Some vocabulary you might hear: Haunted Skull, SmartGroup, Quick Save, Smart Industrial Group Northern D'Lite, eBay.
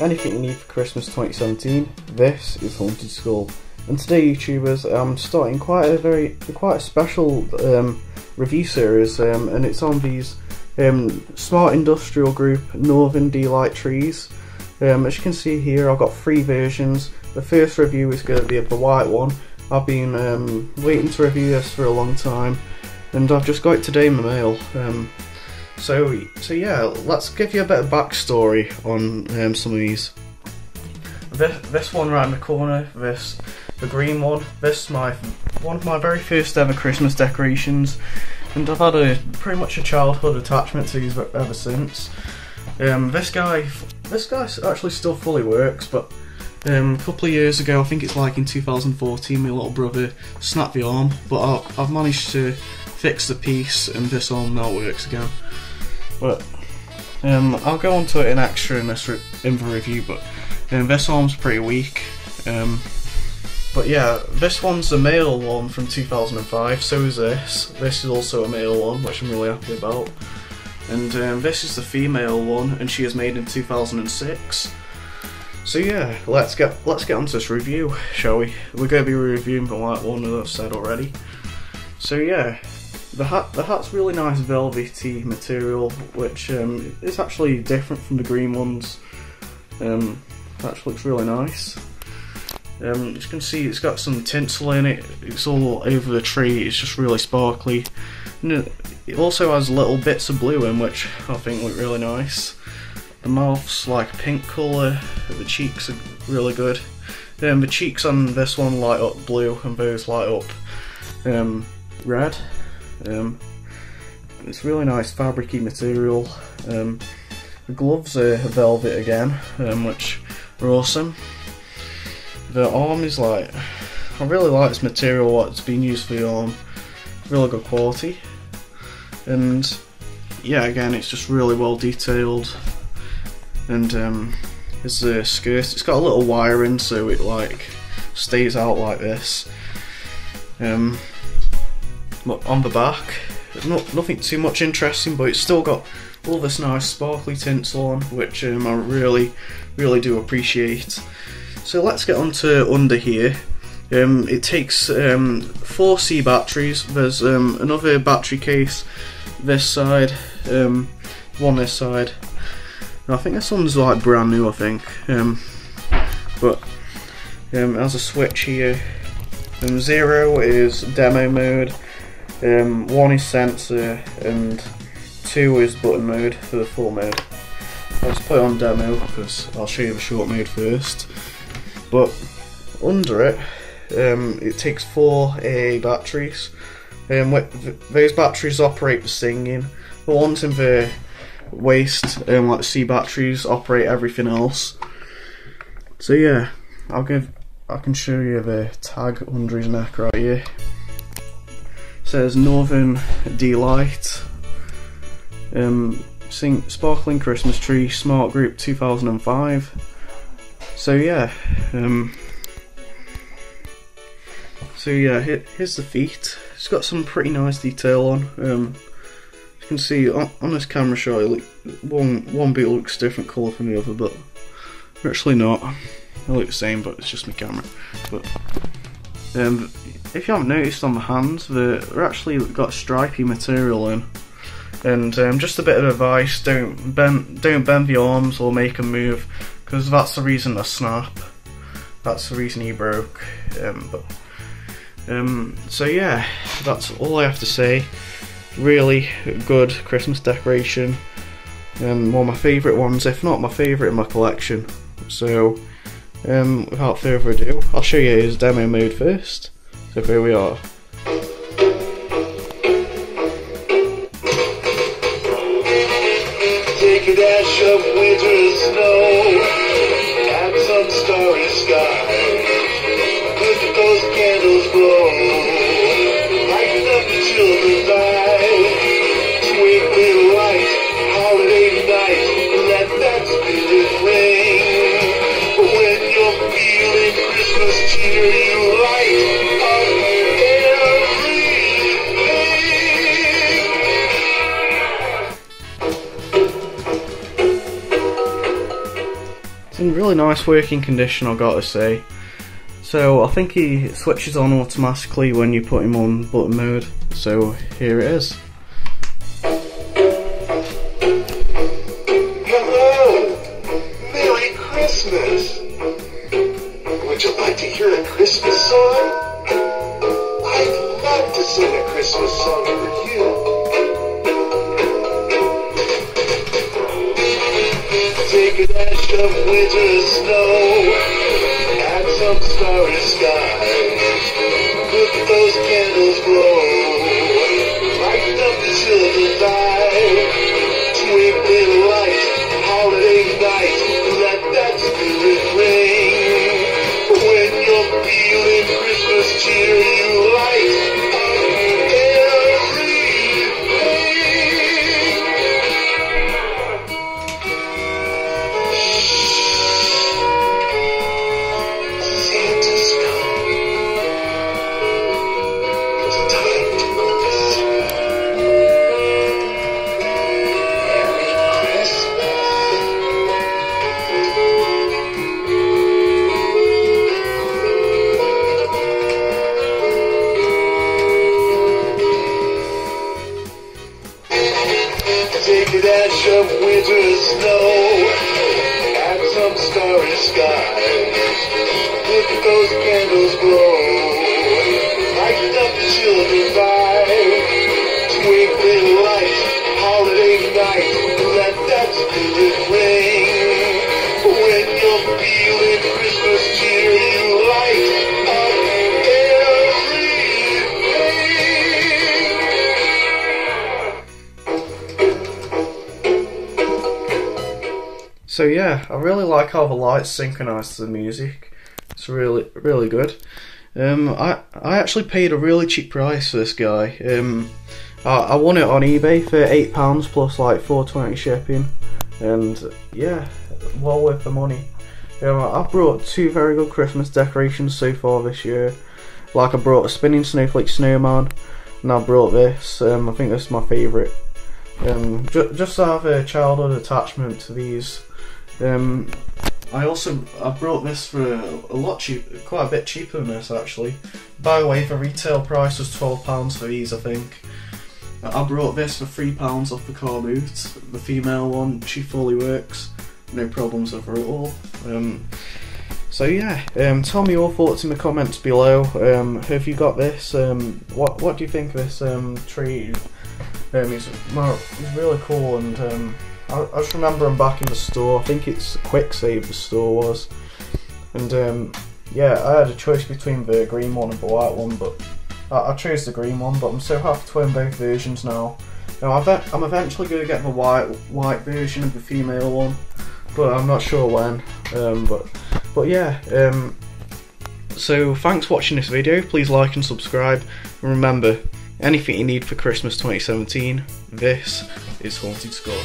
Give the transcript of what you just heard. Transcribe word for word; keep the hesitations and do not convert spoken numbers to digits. anything you need for Christmas twenty seventeen, this is Haunted Skull. And today, YouTubers, I'm starting quite a very quite a special um, review series, um, and it's on these um, Smart Industrial Group Northern D'Lite trees. Um, as you can see here, I've got three versions. The first review is going to be of the white one. I've been um, waiting to review this for a long time, and I've just got it today in the mail. Um, so, so yeah, let's give you a bit of backstory on um, some of these. This, this one right in the corner, this the green one, this is my one of my very first ever Christmas decorations, and I've had a pretty much a childhood attachment to these ever since. Um, this guy, this guy actually still fully works, but. Um, a couple of years ago, I think it's like in two thousand fourteen, my little brother snapped the arm, but I'll, I've managed to fix the piece and this arm now works again. But um, I'll go on to it in extra in this re in the review, but um, this arm's pretty weak. Um, but yeah, this one's the male one from two thousand five, so is this. This is also a male one, which I'm really happy about. And um, this is the female one, and she is made in two thousand six. So yeah, let's get let's get on to this review, shall we? We're going to be reviewing the white one, as I've said already. So yeah, the hat the hat's really nice velvety material, which um, is actually different from the green ones. Um, actually looks really nice. Um, as you can see, it's got some tinsel in it. It's all over the tree. It's just really sparkly. And it also has little bits of blue in, which I think look really nice. The mouth's like a pink colour, the cheeks are really good. Um, the cheeks on this one light up blue and those light up um, red. Um, it's really nice fabricy material. Um, the gloves are velvet again, um, which are awesome. The arm is like, I really like this material, what's been used for the arm. Really good quality. And yeah, again, it's just really well detailed. And um, it's a skirt. It's got a little wiring, so it like stays out like this. Um, but on the back, not nothing too much interesting, but it's still got all this nice sparkly tinsel on, which um, I really, really do appreciate. So let's get on to under here. Um, it takes um, four C batteries. There's um, another battery case this side, um, one this side. I think this one's like brand new, I think, um, but um, it has a switch here. Um, zero is demo mode, um, one is sensor, and two is button mode for the full mode. I'll just put it on demo because I'll show you the short mode first. But under it, um, it takes four A A batteries. Um, those batteries operate for singing. The ones in the waste and um, like C batteries operate everything else. So yeah, I'll give I can show you the tag under his neck right here. It says Northern D'Lite, um, sing sparkling Christmas tree, Smart Group two thousand five. So yeah, um, so yeah, here, here's the feet. It's got some pretty nice detail on. Um, You can see on, on this camera shot, it look, one one beetle looks different colour from the other, but actually not. They look the same, but it's just my camera. But um, if you haven't noticed on the hands, they're actually got stripy material in. And um, just a bit of advice: don't bend don't bend the arms or make them move, because that's the reason they snap. That's the reason he broke. Um, but um, so yeah, that's all I have to say. Really good Christmas decoration, and um, one of my favourite ones, if not my favourite in my collection. So um, without further ado, I'll show you his demo mode first. So here we are. Take a dash of winter snow at some starry sky. Look at those candles glow. really nice working condition, I've got to say. So I think he switches on automatically when you put him on button mode, so here it is. Hello! Merry Christmas! Would you like to hear a Christmas song? I'd love to sing a Christmas song for you. Take a dash of winter snow, some starry sky, let those candles glow, light up till the night, twinkling light, holiday night, let that spirit ring. When you're feeling Christmas cheer, you light up everything. So yeah, I really like how the lights synchronise to the music. It's really, really good. Um, I, I actually paid a really cheap price for this guy. Um, I, I won it on eBay for eight pounds plus like four twenty shipping. And yeah, well worth the money. Um, I've brought two very good Christmas decorations so far this year. Like I brought a spinning snowflake snowman, and I brought this. Um, I think this is my favourite. Um, ju just to have a childhood attachment to these. Um, I also I brought this for a lot cheap, quite a bit cheaper than this actually. By the way, the retail price was twelve pounds for these, I think. I brought this for three pounds off the car boot, the female one. She fully works, no problems with her at all. Um, so yeah, um, tell me your thoughts in the comments below. Um, have you got this? Um, what what do you think of this um, tree? Um, it's, it's really cool, and um, I, I just remember him back in the store. I think it's Quick Save the store was, and um, yeah, I had a choice between the green one and the white one, but I, I chose the green one. But I'm so happy to own both versions now. Now I'm eventually going to get the white white version of the female one, but I'm not sure when. Um, but but yeah. Um, so thanks for watching this video. Please like and subscribe. And remember, anything you need for Christmas twenty seventeen, this is Haunted Skull.